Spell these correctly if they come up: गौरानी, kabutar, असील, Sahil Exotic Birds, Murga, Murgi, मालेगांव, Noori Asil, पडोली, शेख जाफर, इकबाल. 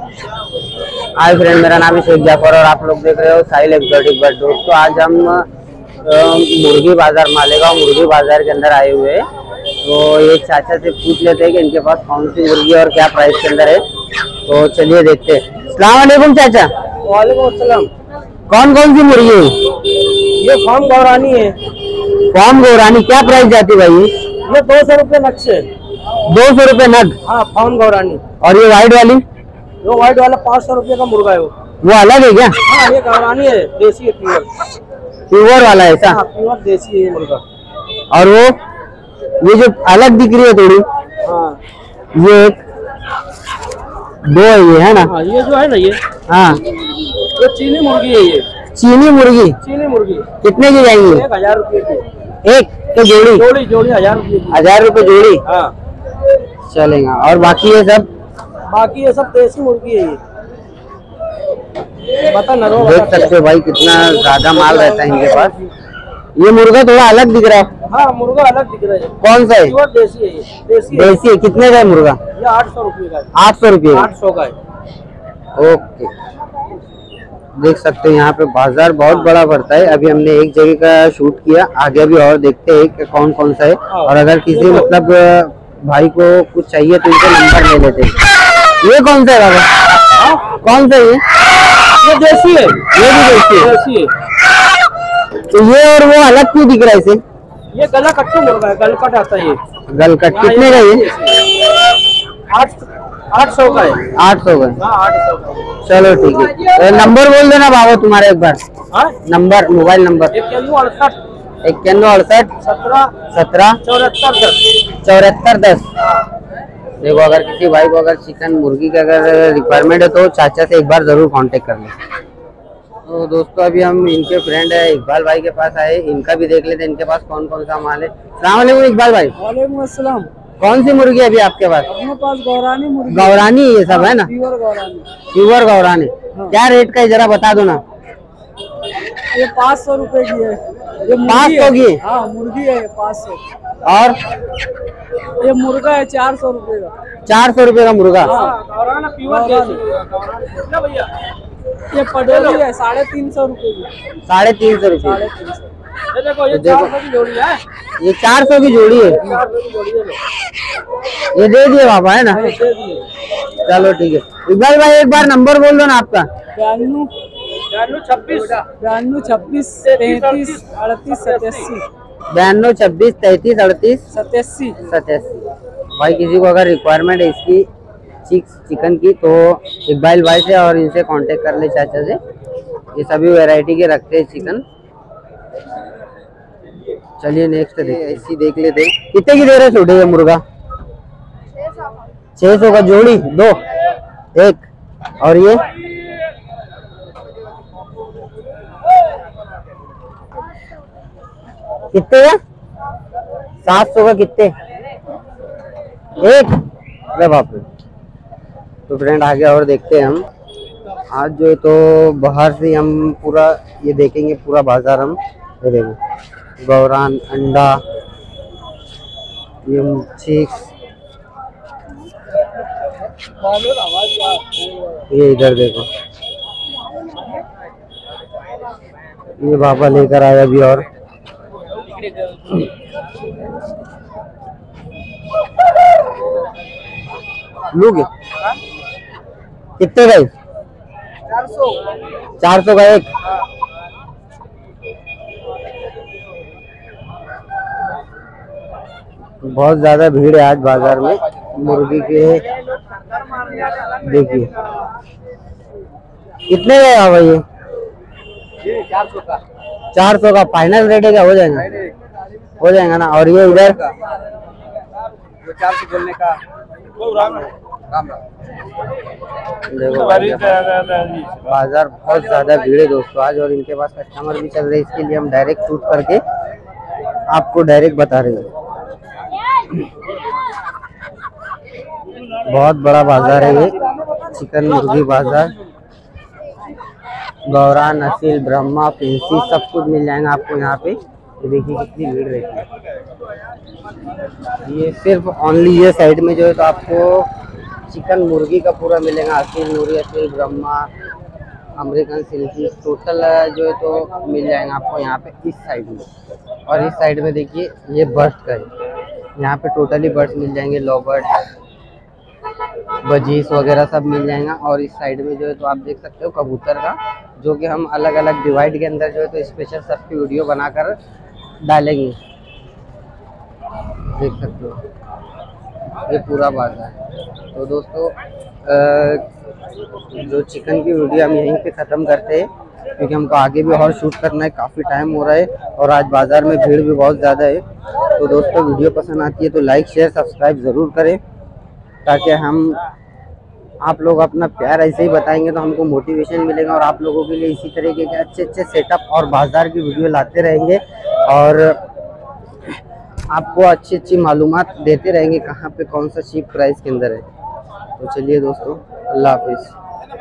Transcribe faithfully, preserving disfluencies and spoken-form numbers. Hi friend, मेरा नाम है शेख जाफर और आप लोग देख रहे हो साहिल एक्सोटिक बर्ड। दोस्तों, आज हम मुर्गी बाजार, मालेगांव मुर्गी बाजार के अंदर आए हुए हैं। तो ये चाचा से पूछ लेते हैं कि इनके पास कौन सी मुर्गी और क्या प्राइस के अंदर है। तो चलिए देखते हैं। अस्सलाम वालेकुम चाचा। वालेकुम अस्सलाम। कौन कौन सी मुर्गी है? ये फॉर्म गौरानी है। फॉर्म गौरानी क्या प्राइस जाती है भाई? ये दो सौ रूपये नग से। दो सौ रूपये नग? हाँ, फॉर्म गौरानी। और ये व्हाइट वाली? वो व्हाइट वाला पाँच सौ रूपये का मुर्गा है। वो वो अलग है क्या? हाँ, ये गौरानी है, देसी है, प्योर प्योर वाला है। हाँ, प्योर देसी है मुर्गा। और वो ये जो अलग दिख रही है थोड़ी? हाँ, ये एक दो है ये, है ना? हाँ, ये जो है ना ये, हाँ, ये चीनी मुर्गी है। ये चीनी मुर्गी? चीनी मुर्गी। कितने की जाएगी? एक हजार रूपये की। एक तो जोड़ी? जोड़ी जोड़ी हजार रूपये। हजार रूपये जोड़ी? हाँ, चलेगा। और बाकी ये सब? बाकी ये सब देसी मुर्गी है। ये बता ना, देख सकते हो भाई कितना ज्यादा माल रहता है इनके पास। ये मुर्गा थोड़ा अलग दिख रहा है। हाँ, मुर्गा अलग दिख रहा है। कौन सा है? देसी है। देसी देसी है। कितने का है मुर्गा? ये आठ सौ रूपये का। आठ सौ रूपये? आठ सौ का है। ओके, देख सकते हैं यहाँ पे बाजार बहुत बड़ा पड़ता है। अभी हमने एक जगह का शूट किया, आगे भी और देखते हैं कि कौन कौन सा है। और अगर किसी मतलब भाई को कुछ चाहिए तो इनका नंबर ले लेते हैं। ये कौन सा है बाबा? कौन सा है ये? ये देसी है। ये भी देसी है। देसी है। तो ये और वो अलग क्यों दिख रहा है इसे? ये गला कट का मुर्गा है, गलकट आता है ये। गलकट कितने का है? आठ सौ का है। आठ सौ का? आठ सौ का। चलो ठीक है। तो नंबर बोल देना बाबा तुम्हारा एक बार। आ? Number, mobile number. इक्यानवे अड़सठ इक्यानवे अड़सठ। सत्रह सत्रह चौहत्तर दस चौहत्तर दस। देखो, अगर किसी भाई को अगर चिकन मुर्गी का अगर रिक्वायरमेंट है तो चाचा से एक बार जरूर कांटेक्ट कर लें। तो दोस्तों, अभी हम इनके फ्रेंड है इकबाल भाई के पास आए, इनका भी देख लेते हैं इनके पास कौन कौन सा माल है। अस्सलाम वालेकुम इकबाल भाई। वालेकुम अस्सलाम। कौन सी मुर्गी है अभी आपके पास? अपने पास गौरानी मुर्गी। गौरानी ये सब है ना? प्योर गौरानी। प्योर गौरानी। हाँ। क्या रेट का है जरा बता दो ना। ये पाँच सौ रूपये की है। ये पाँच सौ की? हाँ, मुर्गी है पाँच सौ। और ये मुर्गा है चार सौ रूपये का। चार सौ रूपये का मुर्गा? भैया ये पडोली है साढ़े तीन सौ रूपये की। साढ़े तीन सौ रूपये। देखो, ये चार सौ की जोड़ी है। ये चार सौ की जोड़ी है। ये दे दिए बाबा, है ना? चलो ठीक है। इकबाल भाई एक बार नंबर बोल दो ना आपका। बयानवे छब्बीस बयानवे छब्बीस तैतीस अड़तीस सतासी बयानवे छब्बीस तैतीस अड़तीस सतासी सतासी। भाई किसी को अगर रिक्वायरमेंट है इसकी चिकन की तो इकबाल भाई से और इनसे कांटेक्ट कर ले, चाचा से। ये सभी वैरायटी के रखते हैं चिकन। चलिए नेक्स्ट ऐसी देख लेते। कितने की दे रहे छोटे ये मुर्गा? छह सौ का जोड़ी, दो एक। और ये कितने का? सात सौ का। कितने? एक। अरे बाप रे। तो फ्रेंड आगे और देखते हैं हम। आज जो है तो बाहर से हम पूरा ये देखेंगे, पूरा बाजार हम देखेंगे। गौरान, अंडा, ये चीक्स, ये इधर देखो, ये बाबा लेकर आया अभी। और लोगे कितने का? चार सौ चार सौ का एक। बहुत ज्यादा भीड़ है आज बाजार में मुर्गी के। देखिए कितने का है भाई ये? चार सौ का। चार सौ का फाइनल रेट है क्या? हो जाएगा, हो जाएगा ना। और ये इधर चार सौ बोलने का। देखो बाजार बहुत ज्यादा भीड़ है दोस्तों आज, और इनके पास कस्टमर भी चल रहे हैं। इसके लिए हम डायरेक्ट शूट करके आपको डायरेक्ट बता रहे हैं। बहुत बड़ा बाजार है ये चिकन मुर्गी बाजार। गौरान, असील, ब्रह्मा, पेंसी सब कुछ मिल जाएगा आपको यहाँ पे। देखिए कितनी भीड़ रहती है। ये सिर्फ ओनली ये साइड में जो है तो आपको चिकन मुर्गी का पूरा मिलेगा, असील नूरी, असील Brahma, American silkie, total जो है तो मिल जाएगा आपको यहाँ पे इस साइड में। और इस साइड में देखिए ये बर्ड्स का है, यहाँ पे टोटली बर्ड्स मिल जाएंगे, लॉबर्ड, बजीस वगैरह सब मिल जाएगा। और इस साइड में जो है तो आप देख सकते हो कबूतर का, जो कि हम अलग अलग डिवाइड के अंदर जो है तो स्पेशल सबकी वीडियो बनाकर डालेंगे, देख सकते हो ये पूरा बाजार है। तो दोस्तों आ, जो चिकन की वीडियो हम यहीं पे ख़त्म करते हैं, क्योंकि हमको आगे भी और शूट करना है, काफ़ी टाइम हो रहा है और आज बाज़ार में भीड़ भी बहुत ज़्यादा है। तो दोस्तों वीडियो पसंद आती है तो लाइक शेयर सब्सक्राइब ज़रूर करें, ताकि हम आप लोग अपना प्यार ऐसे ही बताएंगे तो हमको मोटिवेशन मिलेगा, और आप लोगों के लिए इसी तरीके के अच्छे अच्छे सेटअप और बाज़ार की वीडियो लाते रहेंगे और आपको अच्छी अच्छी मालूमात देते रहेंगे कहाँ पे कौन सा चीप प्राइस के अंदर है। तो चलिए दोस्तों, अल्लाह हाफिज़।